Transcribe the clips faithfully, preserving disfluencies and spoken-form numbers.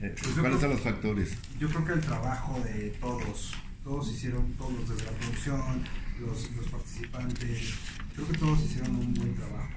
Eh, ¿Cuáles son los factores? Yo creo que el trabajo de todos, todos hicieron, todos los de la producción, los, los participantes, creo que todos hicieron un buen trabajo.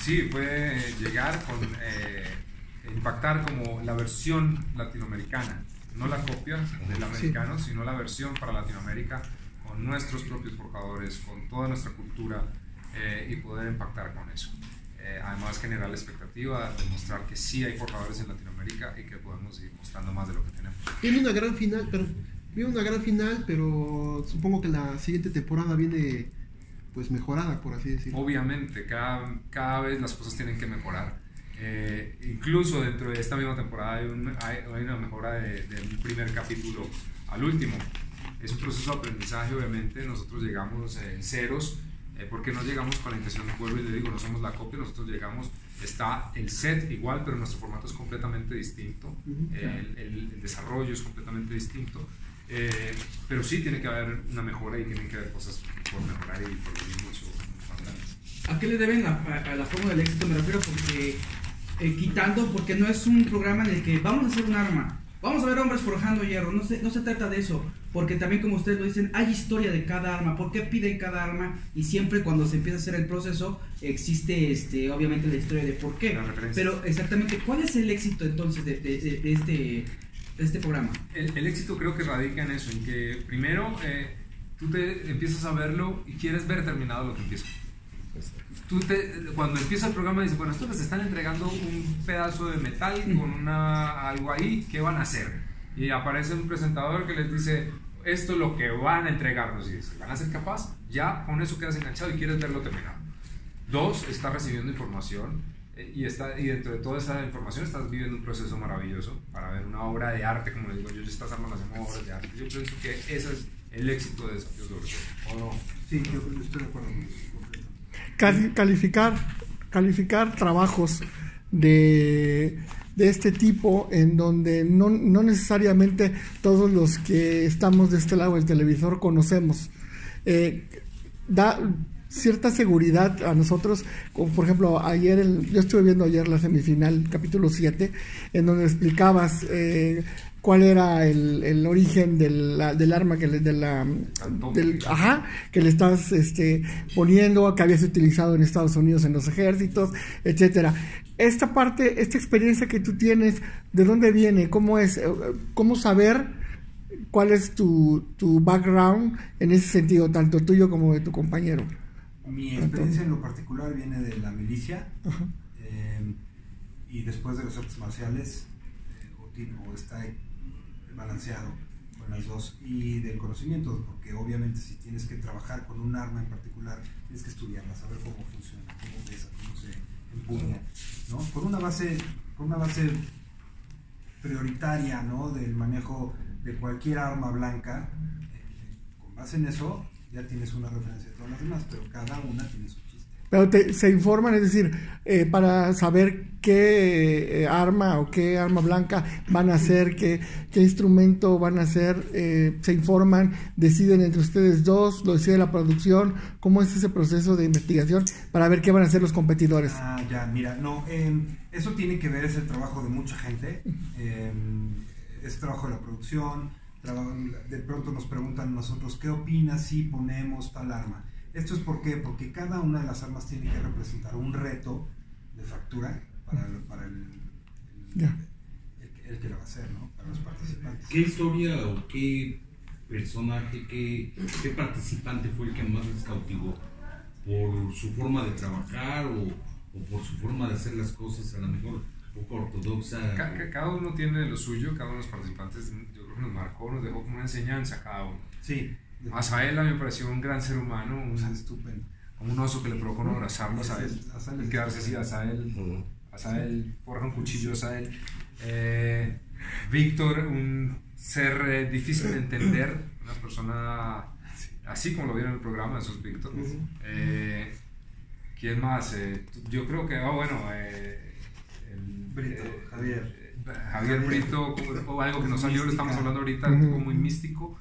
Sí, fue llegar con, eh, impactar como la versión latinoamericana, no la copia del americano, sí, sino la versión para Latinoamérica, con nuestros propios forjadores, con toda nuestra cultura, eh, y poder impactar con eso. Eh, además, generar la expectativa, demostrar que sí hay forjadores en Latinoamérica y que podemos ir mostrando más de lo que tenemos. Viene una gran final, pero, viene una gran final, pero supongo que la siguiente temporada viene pues mejorada, por así decirlo. Obviamente, cada, cada vez las cosas tienen que mejorar. Eh, incluso dentro de esta misma temporada hay, un, hay, hay una mejora del de primer capítulo al último. Es un proceso de aprendizaje, obviamente. Nosotros llegamos en eh, ceros, eh, porque no llegamos con la intención de pueblo, y le digo, no somos la copia. Nosotros llegamos, está el set igual, pero nuestro formato es completamente distinto. Uh-huh. eh, el, el, el desarrollo es completamente distinto. Eh, pero sí tiene que haber una mejora y tienen que haber cosas por mejorar y por vivir mucho. ¿A qué le deben la, a la fórmula del éxito? Me refiero porque eh, quitando, porque no es un programa en el que vamos a hacer un arma, vamos a ver hombres forjando hierro, no se, no se trata de eso, porque también, como ustedes lo dicen, hay historia de cada arma, por qué piden cada arma, y siempre cuando se empieza a hacer el proceso existe este, obviamente la historia de por qué, pero exactamente, ¿cuál es el éxito entonces de, de, de, de este... este programa? El, el éxito creo que radica en eso, en que primero eh, tú te empiezas a verlo y quieres ver terminado lo que empieza. Tú te, cuando empieza el programa dices, bueno, estos les están entregando un pedazo de metal con una, algo ahí, ¿qué van a hacer? Y aparece un presentador que les dice, esto es lo que van a entregarnos, y dices, ¿van a ser capaz? Ya con eso quedas enganchado y quieres verlo terminado. Dos, estás recibiendo información. Y, está, y dentro de toda esa información estás viviendo un proceso maravilloso para ver una obra de arte, como les digo yo, estas armas las hacemos obras de arte. Yo pienso que ese es el éxito de Desafío sobre fuego, ¿o no? Sí, yo creo que estoy de acuerdo. Casi, calificar, calificar trabajos de, de este tipo, en donde no, no necesariamente todos los que estamos de este lado del televisor conocemos, eh, da cierta seguridad a nosotros, como por ejemplo ayer, el, yo estuve viendo ayer la semifinal, capítulo siete, en donde explicabas eh, cuál era el, el origen del, la, del arma que le, de la, del, ajá, que le estás este, poniendo, que habías utilizado en Estados Unidos en los ejércitos, etcétera. Esta parte, esta experiencia que tú tienes, ¿de dónde viene? ¿Cómo es? ¿Cómo saber cuál es tu, tu background en ese sentido, tanto tuyo como de tu compañero? Mi experiencia en lo particular viene de la milicia, eh, y después de las artes marciales, eh, o, o está balanceado con las dos, y del conocimiento, porque obviamente si tienes que trabajar con un arma en particular, tienes que estudiarla, saber cómo funciona, cómo pesa, cómo se empuña, ¿no? Con una base, con una base prioritaria, ¿no?, del manejo de cualquier arma blanca, eh, con base en eso, ya tienes una referencia de todas las demás, pero cada una tiene su chiste. Pero te, se informan, es decir, eh, para saber qué eh, arma o qué arma blanca van a hacer, qué, qué instrumento van a hacer, eh, se informan, deciden entre ustedes dos, lo decide la producción. ¿Cómo es ese proceso de investigación para ver qué van a hacer los competidores? Ah, ya, mira, no, eh, eso tiene que ver, es el trabajo de mucha gente, eh, es trabajo de la producción. De pronto nos preguntan a nosotros, ¿qué opinas si ponemos tal arma? Esto es por qué, porque cada una de las armas tiene que representar un reto de factura para, para el, el, el, el que lo va a hacer, ¿no?, para los participantes. ¿Qué historia o qué personaje, qué, qué participante fue el que más les cautivó? ¿Por su forma de trabajar o, o por su forma de hacer las cosas, a lo mejor poco ortodoxa? Cada, cada uno tiene lo suyo, cada uno de los participantes, yo creo que nos marcó, nos dejó como una enseñanza cada uno. Sí. Asael a mí me pareció un gran ser humano, un, estupendo, como un oso que le provocó no abrazarlo a Asael, y quedarse así, Asael, Asael, porra un cuchillo, Asael. Eh, Víctor, un ser eh, difícil de entender, una persona así como lo vieron en el programa, eso es Víctor. Eh, ¿Quién más? Eh, yo creo que, ah, oh, bueno, eh, Brito, eh, Javier. Javier Brito, o algo que nos salió, lo estamos hablando ahorita, un tipo muy místico,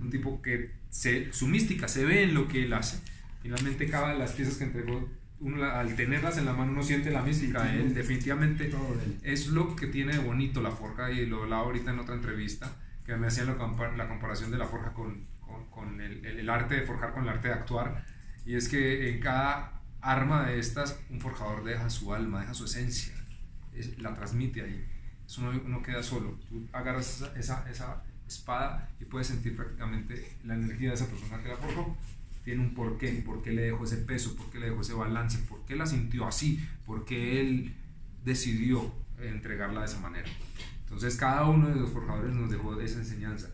un tipo que se, su mística se ve en lo que él hace. Finalmente cada de las piezas que entregó uno, al tenerlas en la mano uno siente la mística, sí, él, definitivamente él. Es lo que tiene de bonito la forja, y lo hablaba ahorita en otra entrevista que me hacían la, compar la comparación de la forja con, con, con el, el, el arte de forjar con el arte de actuar, y es que en cada arma de estas un forjador deja su alma, deja su esencia, es, la transmite ahí, eso no, no queda solo, tú agarras esa, esa, esa espada y puedes sentir prácticamente la energía de esa persona que la forjó. Tiene un porqué, por qué le dejó ese peso, por qué le dejó ese balance, por qué la sintió así, por qué él decidió entregarla de esa manera. Entonces cada uno de los forjadores nos dejó esa enseñanza.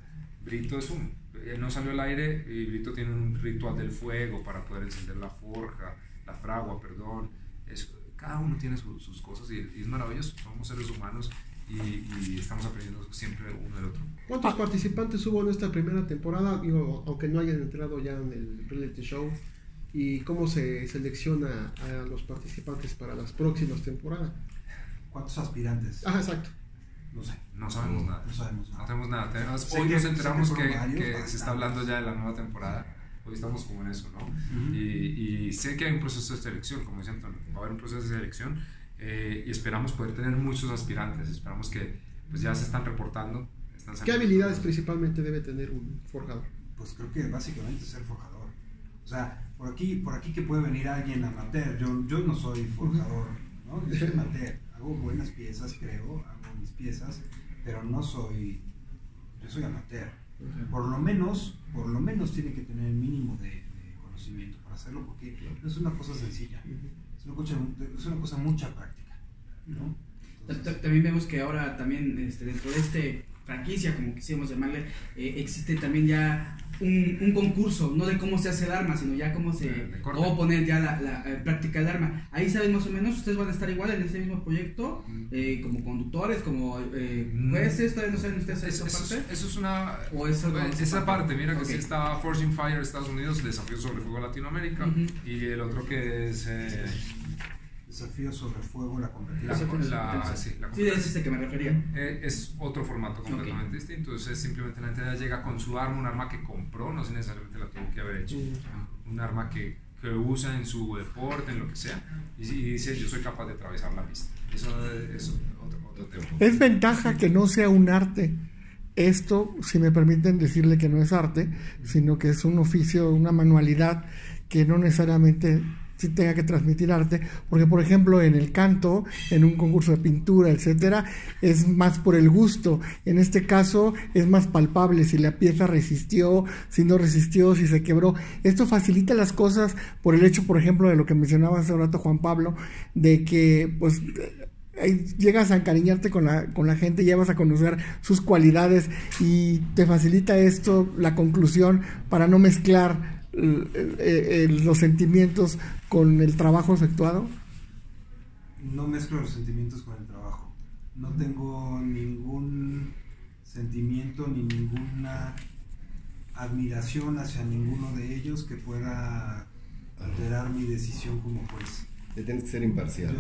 Brito es uno, él no salió al aire y Brito tiene un ritual del fuego para poder encender la forja, la fragua, perdón. Es, cada uno tiene su, sus cosas y, y es maravilloso, somos seres humanos y, y estamos aprendiendo siempre uno del otro. ¿Cuántos participantes hubo en esta primera temporada? Digo, aunque no hayan entrado ya en el reality show, ¿y cómo se selecciona a los participantes para las próximas temporadas? ¿Cuántos aspirantes? Ah, exacto. No sé. No sabemos no, nada. No sabemos nada. No sabemos nada. Tenemos, hoy que, nos enteramos que, que, que se está hablando ya de la nueva temporada. Hoy estamos como en eso, ¿no? Uh-huh. y, y sé que hay un proceso de selección, como decía Antonio, va a haber un proceso de selección eh, y esperamos poder tener muchos aspirantes. Esperamos que pues, ya se están reportando. ¿Qué habilidades principalmente debe tener un forjador? Pues creo que básicamente ser forjador. O sea, por aquí, por aquí que puede venir alguien amateur. Yo, yo no soy forjador, ¿no? Yo soy amateur. Hago buenas piezas, creo, hago mis piezas, pero no soy... Yo soy amateur. Por lo menos, por lo menos tiene que tener el mínimo de, de conocimiento para hacerlo, porque no es una cosa sencilla. Es una cosa, es una cosa mucha práctica, ¿no? Entonces, también vemos que ahora también este, dentro de este... franquicia, como quisiéramos llamarle, eh, existe también ya un, un concurso, no de cómo se hace el arma, sino ya cómo se cómo poner ya la, la eh, práctica del arma. Ahí saben más o menos, ustedes van a estar igual en ese mismo proyecto, eh, como conductores, como eh, jueces, todavía no saben ustedes eso, esa parte. Eso, eso es una... ¿O eso no es esa parte, parte mira que okay. Sí está Forged in Fire Estados Unidos, Desafío sobre Fuego Latinoamérica, uh-huh. Y el otro que es... Eh, Desafío sobre fuego, la competencia. La, la, sí, la competencia. Sí, es este que me refería. Eh, es otro formato completamente okay. distinto. Entonces, simplemente la entidad llega con su arma, un arma que compró, no sé necesariamente la tuvo que haber hecho. Un arma que, que usa en su deporte, en lo que sea. Y, y dice, yo soy capaz de atravesar la pista. Eso es otro, otro tema. Es ventaja que no sea un arte. Esto, si me permiten decirle que no es arte, sino que es un oficio, una manualidad que no necesariamente... si tenga que transmitir arte, porque por ejemplo en el canto, en un concurso de pintura, etcétera, es más por el gusto. En este caso es más palpable si la pieza resistió, si no resistió, si se quebró. Esto facilita las cosas por el hecho, por ejemplo, de lo que mencionaba hace rato Juan Pablo, de que pues llegas a encariñarte con la, con la gente, llevas a conocer sus cualidades y te facilita esto la conclusión para no mezclar los sentimientos con el trabajo efectuado. No mezclo los sentimientos con el trabajo. No tengo ningún sentimiento ni ninguna admiración hacia ninguno de ellos que pueda alterar mi decisión como juez. Tienes que ser imparcial.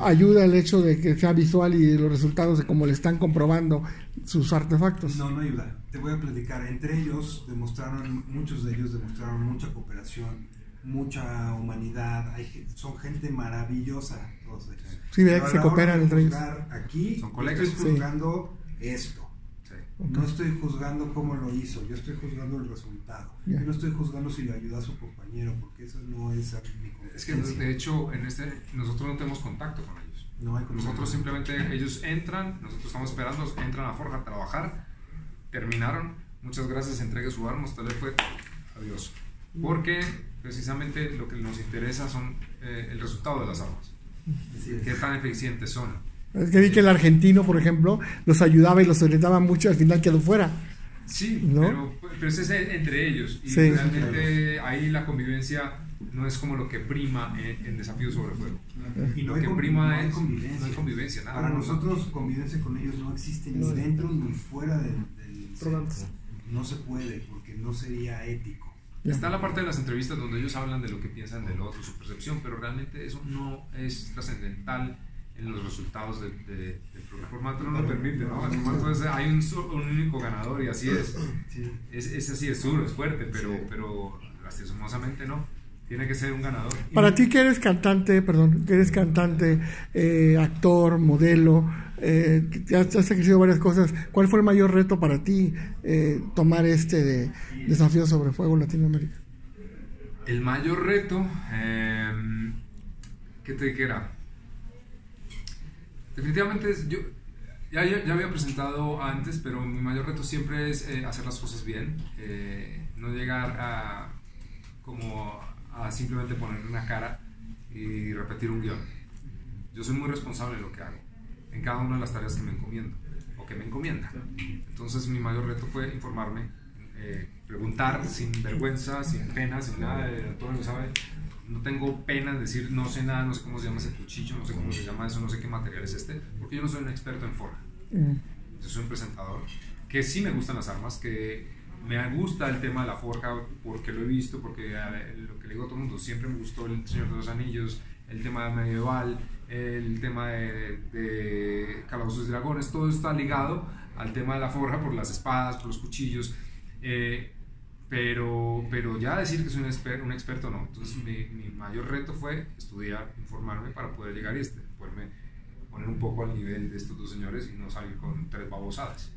Ayuda el hecho de que sea visual y los resultados de cómo le están comprobando sus artefactos. No, no ayuda. Te voy a platicar. Entre ellos demostraron, muchos de ellos demostraron mucha cooperación, mucha humanidad. Hay, son gente maravillosa todos ellos. Sí, ve que se cooperan entre ellos. Aquí son colegas. Estoy juzgando sí. esto. Sí. Okay. No estoy juzgando cómo lo hizo. Yo estoy juzgando el resultado. Yeah. Yo no estoy juzgando si le ayuda a su compañero, porque eso no es a mi competencia. Es que de hecho en este nosotros no tenemos contacto con ellos. No hay contacto. Nosotros simplemente ellos entran, nosotros estamos esperando, entran a forja a trabajar, terminaron, muchas gracias, entregue su arma, usted le fue, adiós. Porque precisamente lo que nos interesa son eh, el resultado de las armas. Sí. Qué tan eficientes son. Es que vi que el argentino, por ejemplo, los ayudaba y los orientaba mucho, al final quedó fuera. Sí, ¿no? pero, pero es entre ellos. Y sí, realmente claro. Ahí la convivencia no es como lo que prima en, en Desafío sobre Fuego. Y no lo que prima no es convivencia. No hay convivencia nada, para nosotros, convivencia con ellos no existe ni no, dentro ni fuera del, del centro. No se puede, porque no sería ético. Está la parte de las entrevistas donde ellos hablan de lo que piensan del otro, su percepción, pero realmente eso no es trascendental en los resultados del de, de, de formato. No lo permite, ¿no? El formato es, hay un, un único ganador y así es. Sí. Es, es así, es duro, es fuerte, pero, sí. pero lastimosamente no. Tiene que ser un ganador. Para ti que eres cantante, perdón, que eres cantante, eh, actor, modelo, eh, has, has ejercido varias cosas, ¿cuál fue el mayor reto para ti eh, tomar este de, desafío sobre fuego Latinoamérica? El mayor reto, eh, ¿qué te dijera? Definitivamente, es, yo ya, ya había presentado antes, pero mi mayor reto siempre es eh, hacer las cosas bien, eh, no llegar a como a simplemente poner una cara y repetir un guión. Yo soy muy responsable de lo que hago, en cada una de las tareas que me encomiendo, o que me encomienda. Entonces mi mayor reto fue informarme, eh, preguntar sin vergüenza, sin pena, sin nada, de todo lo que sabe. No tengo pena en decir, no sé nada, no sé cómo se llama ese cuchillo, no sé cómo se llama eso, no sé qué material es este, porque yo no soy un experto en forja. Yo soy un presentador, que sí me gustan las armas, que me gusta el tema de la forja porque lo he visto, porque lo que le digo a todo el mundo, siempre me gustó el Señor de los Anillos, el tema medieval, el tema de, de calabozos y dragones, todo está ligado al tema de la forja por las espadas, por los cuchillos, eh, pero, pero ya decir que soy un, exper, un experto no. Entonces mi, mi mayor reto fue estudiar, informarme para poder llegar a este, poderme poner un poco al nivel de estos dos señores y no salir con tres babosadas.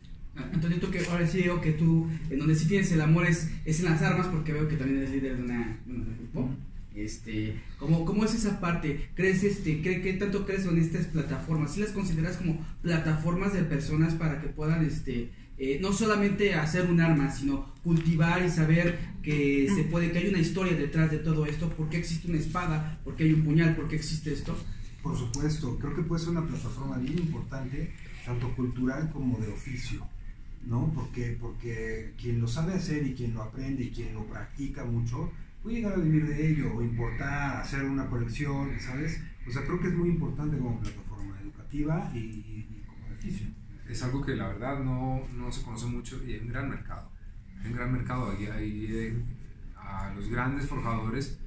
Entonces tú que ahora sí veo que tú, en donde sí tienes el amor es, es en las armas, porque veo que también eres líder de una, bueno, de un grupo. Este, ¿cómo, ¿Cómo es esa parte? ¿Crees este, cre, ¿Qué tanto crees en estas plataformas? ¿Sí las consideras como plataformas de personas para que puedan este, eh, no solamente hacer un arma, sino cultivar y saber que se puede, que hay una historia detrás de todo esto? ¿Por qué existe una espada? ¿Por qué hay un puñal? ¿Por qué existe esto? Por supuesto, creo que puede ser una plataforma bien importante, tanto cultural como de oficio, ¿no? Porque, porque quien lo sabe hacer y quien lo aprende y quien lo practica mucho puede llegar a vivir de ello, o importar, hacer una colección, ¿sabes? O sea, creo que es muy importante como plataforma educativa y, y como beneficio. Es algo que la verdad no, no se conoce mucho y hay un gran mercado. Hay un gran mercado, ahí hay eh, a los grandes forjadores,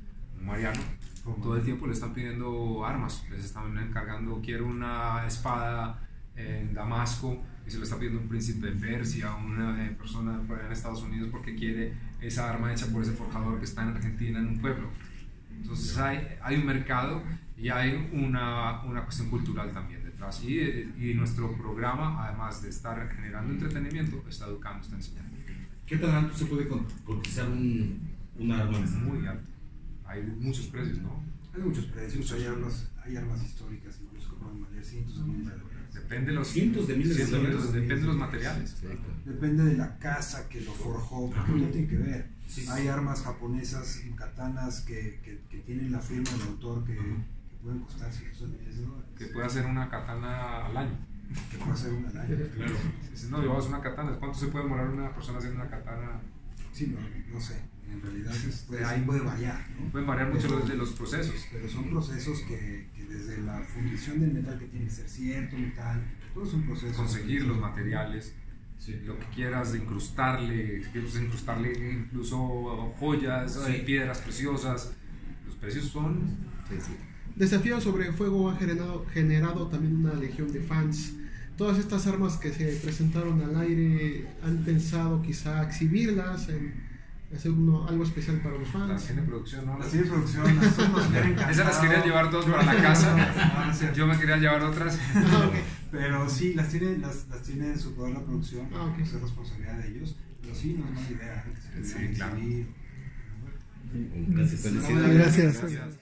Mariano, todo el tiempo le están pidiendo armas, les están encargando, quiero una espada en Damasco, y se lo está pidiendo un príncipe de Persia, una persona en Estados Unidos porque quiere esa arma hecha por ese forjador que está en Argentina, en un pueblo. Entonces hay, hay un mercado y hay una, una cuestión cultural también detrás, y, y nuestro programa, además de estar generando entretenimiento, está educando, está enseñando. ¿Qué tan alto se puede cotizar un, un arma? Muy alto, hay muchos precios, ¿no? Hay muchos precios, hay armas, hay armas históricas, incluso que pueden valer cientos de miles de dólares. Depende de los cientos de miles de dólares, depende de los materiales. Exacto. Depende de la casa que lo forjó, porque no tiene que ver. Sí, sí. Hay armas japonesas, katanas, que, que, que tienen la firma del autor que, que pueden costar cientos de miles de dólares. Que puede hacer una katana al año. Que puede hacer una al año. Claro. Si no, llevas una katana, ¿cuánto se puede demorar una persona haciendo una katana? Sí, no, no sé. En realidad pues, ahí puede variar, ¿no? Pueden variar mucho pero, los, de los procesos. Pero son procesos que, que desde la fundición del metal, que tiene que ser cierto metal, todo es un proceso. Conseguir los materiales, sí, lo que quieras, incrustarle, quieres incrustarle incluso joyas, sí, piedras preciosas, los precios son... Sí, sí. Desafío sobre fuego ha generado, generado también una legión de fans. Todas estas armas que se presentaron al aire, ¿han pensado quizá exhibirlas en... hacer uno, algo especial para los fans? La tiene producción, ¿no? La tiene producción, esas las quería llevar todas para la casa, yo me quería llevar otras, ah, okay. Pero sí, las tiene, las, las tiene en su poder la producción, ah, okay. Es responsabilidad de ellos, pero sí, no es mala idea. Sí, claro. Gracias. Gracias. Gracias.